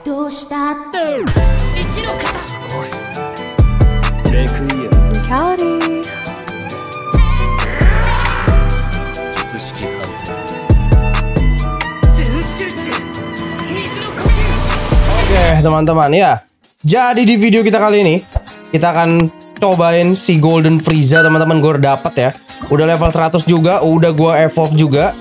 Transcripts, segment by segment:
Physicality. Oke, teman-teman ya. Jadi di video kita kali ini kita akan cobain si Golden Frieza, teman-teman. Gue udah dapet ya. Udah level 100 juga, udah gue evolve juga.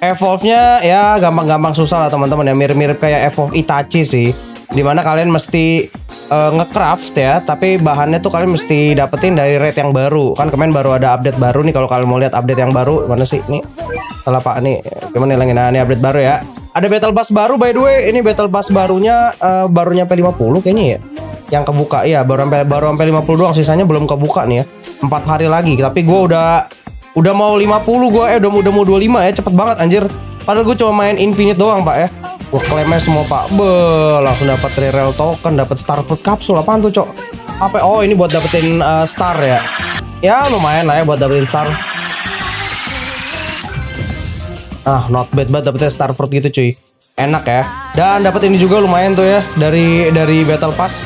Evolve-nya ya gampang-gampang susah lah, teman-teman ya. Mirip-mirip kayak evolve Itachi sih. Dimana kalian mesti ngecraft ya, tapi bahannya tuh kalian mesti dapetin dari raid yang baru. Kan kemarin baru ada update baru nih, kalau kalian mau lihat update yang baru. Mana sih? Nih. Salah Pak nih. Gimana nih? Nah, ini update baru ya. Ada battle pass baru, by the way. Ini battle pass barunya baru nyampe 50 kayaknya ya. Yang kebuka ya, baru sampai 50 doang, sisanya belum kebuka nih ya. 4 hari lagi, tapi gue udah mau 50 gue, udah mau 25 ya, cepet banget anjir. Padahal gue cuma main infinite doang pak ya. Gue klaimnya semua pak. Beuh, langsung dapat reroll token, dapat star fruit kapsul. Apaan tuh cok? Apa? Oh ini buat dapetin star ya. Ya lumayan lah ya buat dapetin star. Ah not bad banget dapetin star fruit gitu cuy. Enak ya. Dan dapat ini juga lumayan tuh ya dari battle pass.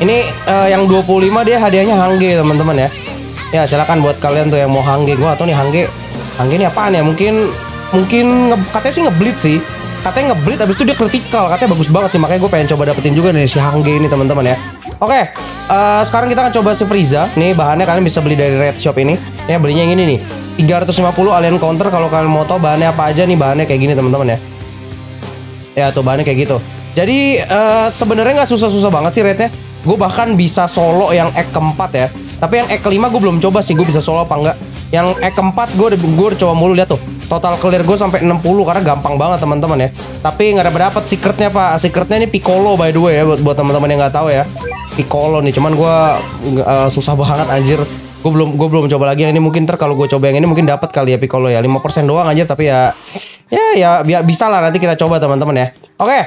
Ini yang 25 dia hadiahnya Hangge teman-teman ya. Ya silakan buat kalian tuh yang mau Hangge. Gua atau nih Hangge ini apaan ya? Mungkin katanya sih ngebleed sih. Katanya ngebleed habis itu dia critical. Katanya bagus banget sih, makanya gue pengen coba dapetin juga dari si Hangge ini teman-teman ya. Oke, sekarang kita akan coba si Frieza. Nih bahannya kalian bisa beli dari Red Shop ini. Ya belinya yang ini nih. 350 alien counter, kalau kalian mau tahu bahannya apa aja nih, bahannya kayak gini teman-teman ya. Ya tuh bahannya kayak gitu. Jadi sebenarnya nggak susah-susah banget sih rate-nya. Gue bahkan bisa solo yang egg keempat ya. Tapi yang Ek 5 gue belum coba sih, gue bisa solo apa enggak. Yang Ek 4 gue udah coba mulu, lihat tuh. Total clear gue sampai 60 karena gampang banget teman-teman ya. Tapi nggak dapat secretnya pak. Secretnya ini Piccolo by the way ya, buat teman-teman yang nggak tahu ya. Piccolo nih, cuman gue susah banget anjir. Gue belum coba lagi yang ini, mungkin ntar kalau gue coba yang ini mungkin dapat kali ya Piccolo ya. 5% doang anjir, tapi ya bisa lah, nanti kita coba teman-teman ya. Oke.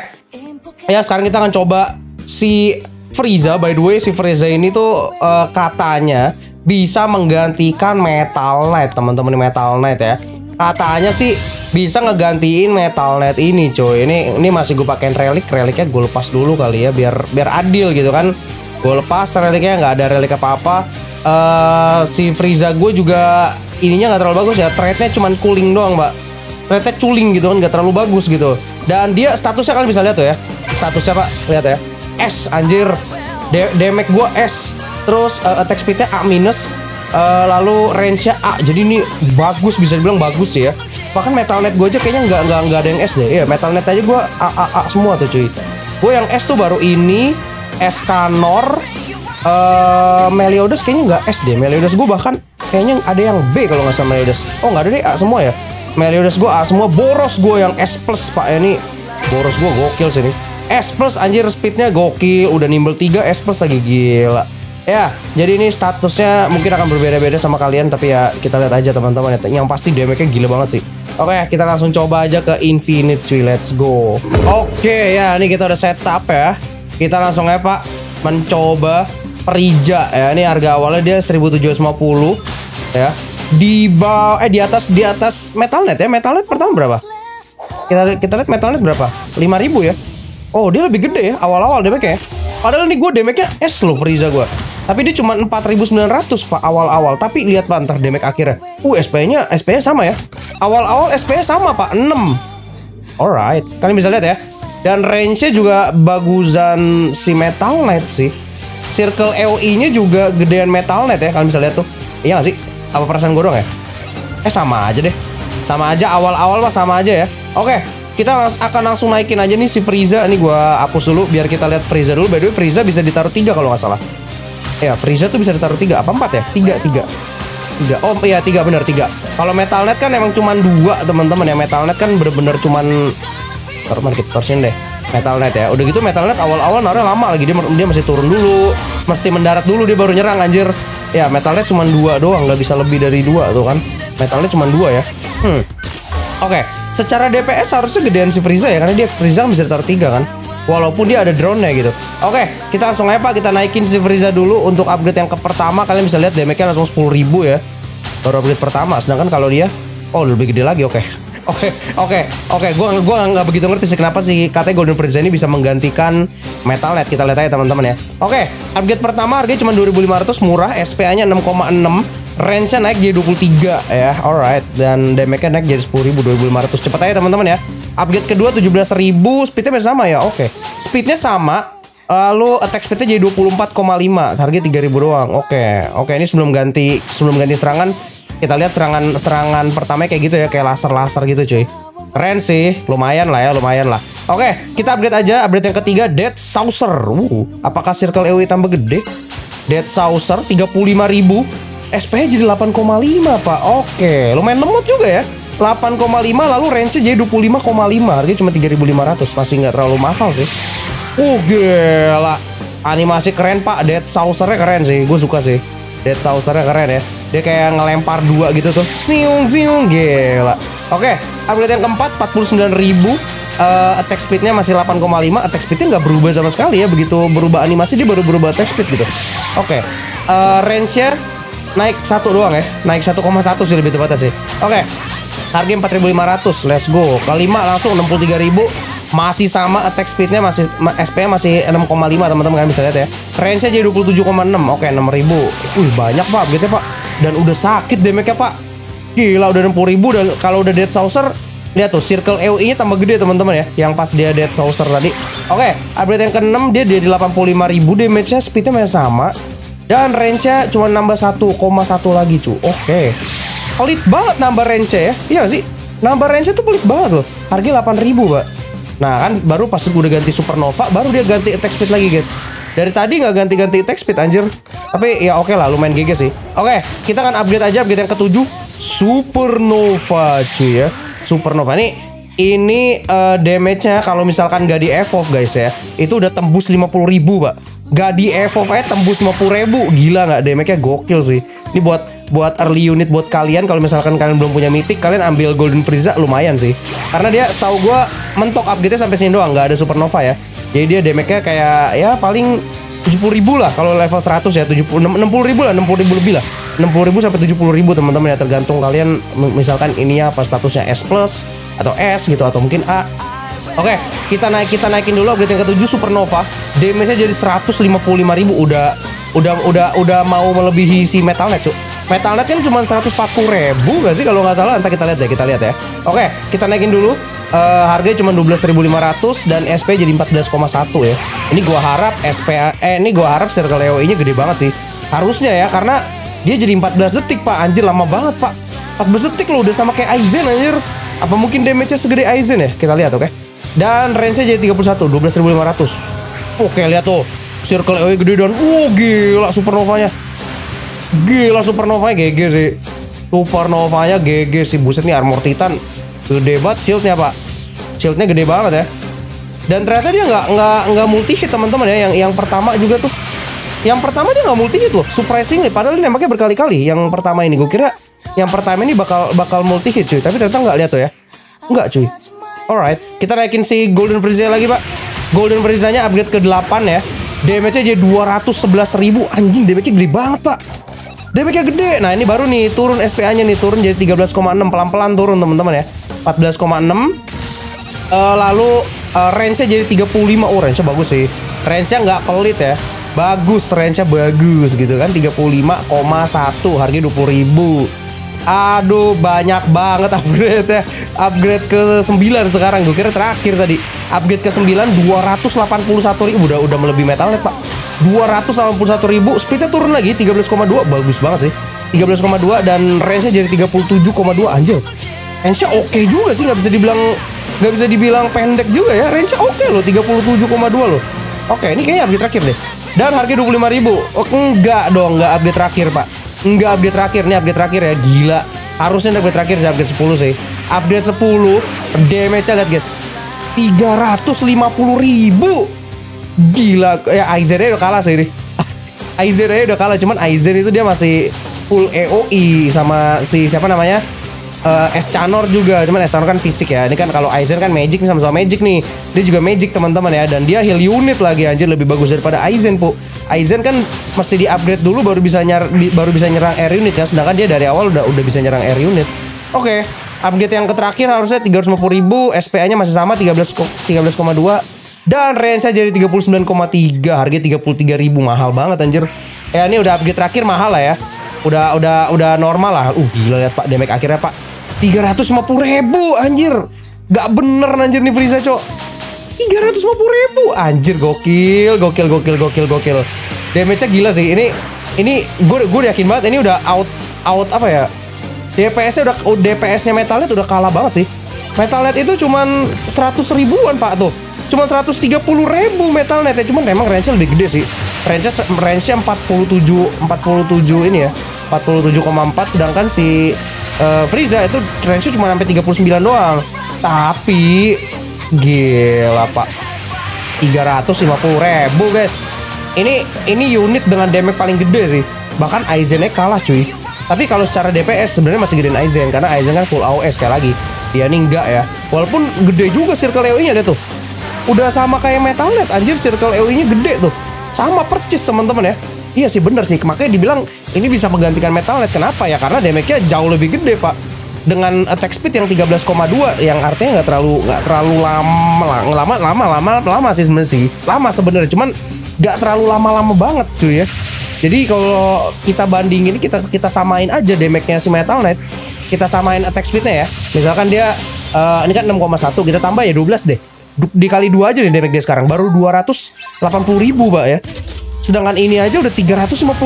Ya sekarang kita akan coba si Frieza. By the way si Frieza ini tuh katanya bisa menggantikan Metal Knight teman-teman, Metal Knight ya. Katanya sih bisa ngegantiin Metal Knight ini coy. Ini masih gue pakein reliknya gue lepas dulu kali ya, biar adil gitu kan. Gue lepas reliknya, nggak ada relik apa-apa. Si Frieza gue juga ininya nggak terlalu bagus ya, trade-nya cuman cooling doang mbak. Trade-nya cooling gitu kan, nggak terlalu bagus gitu. Dan dia statusnya kalian bisa lihat tuh ya, statusnya pak, lihat ya. S anjir, damage gue S, terus attack speednya A minus, lalu range nya A. Jadi ini bagus, bisa dibilang bagus ya. Bahkan Metal Knight gue aja kayaknya nggak ada yang S deh. Iya Metal Knight aja gue A semua tuh cuy. Gue yang S tuh baru ini Escanor, Meliodas kayaknya nggak S deh. Meliodas gue bahkan kayaknya ada yang B kalau nggak salah Meliodas. Oh nggak ada deh, A semua ya. Meliodas gue A semua. Boros gue yang S plus pak, ini Boros gue gokil sih nih. S plus anjir, speednya gokil, udah nimble 3, S plus lagi gila. Ya, jadi ini statusnya mungkin akan berbeda-beda sama kalian, tapi ya kita lihat aja teman-teman ya. Yang pasti damage-nya gila banget sih. Oke, kita langsung coba aja ke infinite cuy, let's go. Oke, ya ini kita udah setup ya. Kita langsung ya pak, mencoba Frieza ya. Ini harga awalnya dia 1750 ya. Di bawah di atas Metal Knight ya. Metal Knight pertama berapa? Kita lihat Metal Knight berapa? 5000 ya. Oh dia lebih gede ya awal-awal damage ya. Padahal nih gue damage-nya S loh Frieza gue. Tapi dia cuma 4900 pak awal-awal. Tapi lihat pak ntar damage akhirnya. SP-nya sama ya. Awal-awal SP-nya sama pak 6. Alright, kalian bisa lihat ya. Dan range-nya juga bagusan si Metal Knight sih. Circle AoE-nya juga gedean Metal Knight ya. Kalian bisa lihat tuh. Iya gak sih? Apa perasaan gue doang ya? Sama aja deh. Sama aja awal-awal pak, sama aja ya. Oke. Kita akan langsung naikin aja nih si Frieza. Ini gue hapus dulu biar kita lihat Frieza dulu. By the way Frieza bisa ditaruh 3 kalau nggak salah. Ya Frieza tuh bisa ditaruh 3 apa 4 ya? 3. Oh iya 3 bener 3. Kalau Metal Knight kan emang cuman 2 teman-teman ya. Metal Knight kan bener-bener cuman kita torsin deh Metal Knight ya. Udah gitu Metal Knight awal-awal naruhnya lama lagi. Dia mesti turun dulu, mesti mendarat dulu dia baru nyerang anjir. Ya Metal Knight cuman 2 doang, nggak bisa lebih dari 2 tuh kan. Metal Knight cuman 2 ya. Oke. Secara DPS harusnya gedean si Frieza ya, karena dia Frieza bisa ditaruh 3 kan, walaupun dia ada drone-nya gitu. Oke, kita langsung aja pak, kita naikin si Frieza dulu untuk upgrade yang pertama. Kalian bisa lihat damage-nya langsung 10.000 ya, baru upgrade pertama. Sedangkan kalau dia, oh lebih gede lagi. Oke, Oke. Gua nggak begitu ngerti sih kenapa sih katanya Golden Frieza ini bisa menggantikan Metal Knight. Kita lihat aja teman-teman ya. Oke, update pertama harganya cuma 2.500 murah, SPA-nya 6,6, range-nya naik jadi 23 ya. Alright, dan damage-nya naik jadi 10.000, 2.500. Cepat aja teman-teman ya. Update kedua 17.000, speed-nya masih sama ya. Oke. Speed-nya sama. Lalu attack speed-nya jadi 24,5, target 3.000 doang. Oke, ini sebelum ganti serangan, kita lihat serangan pertama kayak gitu ya, kayak laser-laser gitu cuy. Keren sih, lumayan lah. Oke, kita update aja. Update yang ketiga, Dead Saucer. Apakah Circle EW tambah gede? Dead Saucer 35.000, SP-nya jadi 8,5 pak. Oke, lumayan lemot juga ya. 8,5 lalu range-nya jadi 25,5, harganya cuma 3.500, masih nggak terlalu mahal sih. Gila. Animasi keren pak, Dead Saucer-nya keren sih. Gue suka sih, Dead Saucer-nya keren ya. Dia kayak ngelempar dua gitu tuh. Siung-siung, gila. Oke, update yang keempat, 49.000. Attack speed-nya masih 8,5. Attack speed-nya nggak berubah sama sekali ya. Begitu berubah animasi, dia baru berubah attack speed gitu. Oke, range-nya naik 1 doang ya. Naik 1,1 sih lebih tepatnya sih. Oke, harga 4.500. Let's go. Kelima langsung 63.000. Masih sama, attack speednya masih, SP-nya masih 6,5 teman-teman, kalian bisa lihat ya. Range-nya jadi 27,6. Oke, 6.000. Banyak pak update-nya pak. Dan udah sakit damage-nya pak. Gila, udah 60.000. Dan kalau udah Dead Saucer, lihat tuh Circle AoE-nya tambah gede teman-teman ya, yang pas dia Dead Saucer tadi. Oke, update yang ke-6 dia jadi 85.000 damage-nya, speed-nya masih sama. Dan range-nya cuma nambah 1,1 lagi cu. Oke. Pelit banget nambah range-nya ya. Iya sih, nambah range-nya tuh pelit banget loh. Harganya 8.000 pak. Nah kan baru pas gue udah ganti Supernova, baru dia ganti attack speed lagi guys. Dari tadi nggak ganti-ganti attack speed anjir. Tapi ya oke lah, lumayan GG sih. Oke, kita kan update aja, update yang ke-7, Supernova cuy ya. Supernova ini damage-nya kalau misalkan nggak di evolve guys ya, itu udah tembus 50.000 pak. Nggak di evolve aja tembus 50.000. Gila nggak, damage-nya gokil sih. Ini buat early unit buat kalian, kalau misalkan kalian belum punya mythic, kalian ambil Golden Frieza lumayan sih. Karena dia setahu gue mentok update-nya sampai sini doang, nggak ada Supernova ya. Jadi dia damage-nya kayak ya paling 70.000 lah kalau level 100 ya, 60.000 lah, 60.000 lebih lah. 60.000 sampai 70.000 teman-teman ya, tergantung kalian misalkan ini apa statusnya, S+ atau S gitu atau mungkin A. Oke, kita naikin dulu update yang ke-7 Supernova. Damage-nya jadi 155.000, udah mau melebihi si Metal Knight cuy. Metal Knight kan cuma 140.000 gak sih kalau nggak salah, entah kita lihat ya. Oke, kita naikin dulu. Harganya cuma 12.500 dan SP jadi 14,1 ya. Ini gua harap Circle EOI-nya gede banget sih. Harusnya ya, karena dia jadi 14 detik pak, anjir lama banget pak. 14 detik loh, udah sama kayak Aizen anjir. Apa mungkin damage-nya segede Aizen ya? Kita lihat oke. Dan range-nya jadi 31, 12.500. Oke, lihat tuh. Circle EOI gede dan gila Supernovanya. Gila Supernovanya GG sih. Supernovanya GG sih. Buset nih armor titan gede banget, shieldnya pak. Shieldnya gede banget ya. Dan ternyata dia nggak multi hit teman-teman ya. Yang pertama juga tuh. Yang pertama dia nggak multi hit loh. Surprising nih. Padahal dia nembaknya berkali-kali. Yang pertama ini gue kira yang pertama ini bakal multi hit cuy. Tapi ternyata nggak, lihat tuh ya. Nggak cuy. Alright, kita naikin si Golden Frieza lagi pak. Golden Frieza-nya update ke 8 ya. Damage-nya jadi 211.000. Anjing damage-nya gede banget pak. Damage-nya gede. Nah ini baru nih turun SPA-nya nih, turun jadi 13,6, pelan-pelan turun teman-teman ya. 14,6. Lalu range-nya jadi 35. Oh range-nya bagus sih. Range-nya nggak pelit ya. Bagus, range-nya bagus gitu kan. 35,1, harganya 20.000. Aduh banyak banget upgrade ya. Upgrade ke 9 sekarang. Gue kira terakhir tadi. Upgrade ke 9, 281.000. Udah melebihi Metal Knight pak. 281.000. Speed-nya turun lagi 13,2. Bagus banget sih 13,2. Dan range-nya jadi 37,2. Anjir, range-nya oke juga sih, nggak bisa dibilang pendek juga ya. Range-nya oke loh, 37,2 loh. Oke, ini kayaknya update terakhir deh. Dan harganya 25.000. Enggak dong, nggak update terakhir pak. Nggak update terakhir, ini update terakhir ya. Gila, harusnya update terakhir sih, update 10 sih. Update 10, damage-nya lihat guys, 350.000. Gila, ya Aizen-nya udah kalah sih ini. Aizen-nya udah kalah, cuman Aizen itu dia masih full AOE sama si siapa namanya? Escanor juga, cuman Escanor kan fisik ya. Ini kan kalau Aizen kan magic nih, sama-sama magic nih. Dia juga magic teman-teman ya, dan dia heal unit lagi anjir, lebih bagus daripada Aizen pu. Aizen kan mesti di-upgrade dulu baru bisa nyerang air unit ya, sedangkan dia dari awal udah bisa nyerang air unit. Oke. Update yang terakhir harusnya 350.000, SPA-nya masih sama 13,2 dan range-nya jadi 39,3, harga 33.000, mahal banget anjir. Ya ini udah update terakhir mahal lah ya. Udah normal lah. Gila, lihat Pak damage akhirnya Pak. 350.000 anjir. Gak bener anjir nih Frieza, Cok. 350.000 anjir, gokil. Damage-nya gila sih. Ini gue yakin banget ini udah out apa ya? DPS-nya Metal Knight udah kalah banget sih. Metal Knight itu cuman 100.000-an Pak tuh. Cuma 130.000 Metal Knight ya. Cuman memang range-nya lebih gede sih. Range-nya 47 ini ya. 47,4, sedangkan si Frieza itu range-nya cuma sampai 39 doang. Tapi gila Pak. 350.000 guys. Ini unit dengan damage paling gede sih. Bahkan Aizen-nya kalah cuy. Tapi kalau secara DPS sebenarnya masih gedein Aizen, karena Aizen kan full AOS sekali lagi. Dia ini enggak ya. Walaupun gede juga circle AOE-nya dia tuh. Udah sama kayak Metal Knight anjir, circle AOE-nya gede tuh. Sama percis teman-teman ya. Iya sih bener sih. Makanya dibilang ini bisa menggantikan Metal Knight. Kenapa ya? Karena damage-nya jauh lebih gede Pak. Dengan attack speed yang 13,2, yang artinya nggak terlalu lama sih sebenarnya sih. Lama sebenarnya, cuman nggak terlalu lama-lama banget cuy ya. Jadi kalau kita bandingin, kita samain aja damage-nya si Metal Knight. Kita samain attack speed-nya ya. Misalkan dia ini kan 6,1, kita tambah ya 12 deh. Dikali 2 aja deh damage dia sekarang. Baru 280.000 Pak ya. Sedangkan ini aja udah 350.000.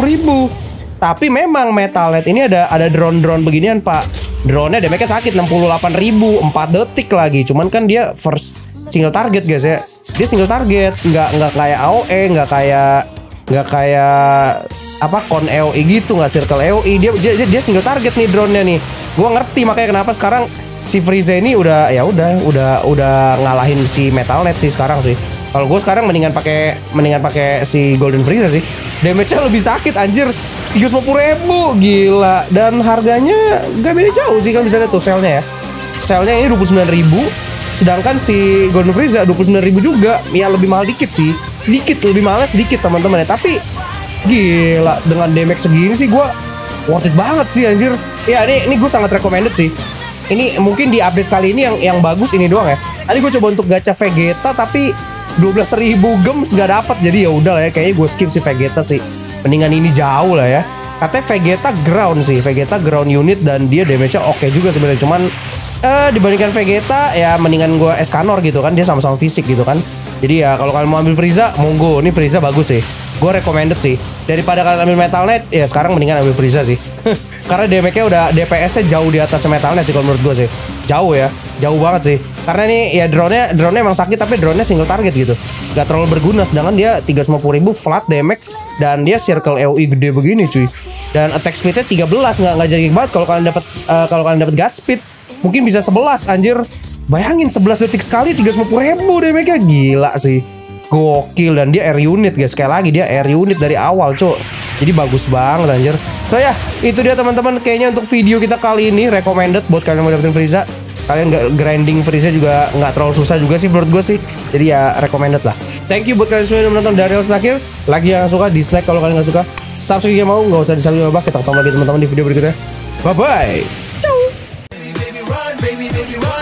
Tapi memang Metal Knight ini ada drone-drone beginian Pak. Drone-nya damage-nya sakit 68.000, 4 detik lagi. Cuman kan dia first single target guys ya. Dia single target, nggak kayak AOE, nggak kayak apa kon AOE gitu, nggak circle AOE, dia single target nih drone-nya nih. Gua ngerti makanya kenapa sekarang si Frieza ini udah ngalahin si Metal Knight sih sekarang sih. Kalau gue sekarang mendingan pakai si Golden Frieza sih. Damage-nya lebih sakit anjir. 350.000 gila, dan harganya nggak beda jauh sih, kan bisa lihat tuh sale-nya ya. Sale-nya ini 29.000. Sedangkan si Golden Frieza 29.000 juga. Ya lebih mahal dikit sih. Sedikit, lebih mahalnya sedikit teman-teman ya. Tapi gila, dengan damage segini sih gue worth it banget sih anjir. Ya ini gue sangat recommended sih. Ini mungkin di update kali ini yang bagus ini doang ya. Tadi gue coba untuk gacha Vegeta tapi 12.000 gems gak dapat. Jadi ya udah lah ya, kayaknya gue skip si Vegeta sih. Mendingan ini jauh lah ya. Katanya Vegeta ground sih. Vegeta ground unit dan dia damage-nya oke juga sebenarnya. Cuman dibandingkan Vegeta ya mendingan gue Escanor gitu kan, dia sama-sama fisik gitu kan. Jadi ya kalau kalian mau ambil Frieza monggo, ini Frieza bagus sih, gue recommended sih. Daripada kalian ambil Metal Knight ya sekarang mendingan ambil Frieza sih. Karena damage-nya udah, DPS-nya jauh di atas Metal Knight sih kalau menurut gue sih. Jauh ya, jauh banget sih. Karena ini ya drone-nya emang sakit tapi drone-nya single target gitu, gak terlalu berguna. Sedangkan dia 350.000 flat damage dan dia circle AOE gede begini cuy. Dan attack speed-nya 13, nggak jadi banget. Kalau kalian dapat God Speed mungkin bisa 11 anjir. Bayangin 11 detik sekali 350.000 damage-nya, gila sih. Gokil, dan dia air unit guys. Sekali lagi dia air unit dari awal, Cuk. Jadi bagus banget anjir. So ya, itu dia teman-teman kayaknya untuk video kita kali ini, recommended buat kalian mau dapetin Frieza. Kalian nggak grinding Frieza juga nggak terlalu susah juga sih menurut gue sih. Jadi ya recommended lah. Thank you buat kalian semua yang menonton dari awal akhir. Like yang suka, dislike kalau kalian nggak suka. Subscribe yang mau, nggak usah di-subscribe apa. Kita ketemu lagi teman-teman di video berikutnya. Bye bye. Ciao. Baby, run.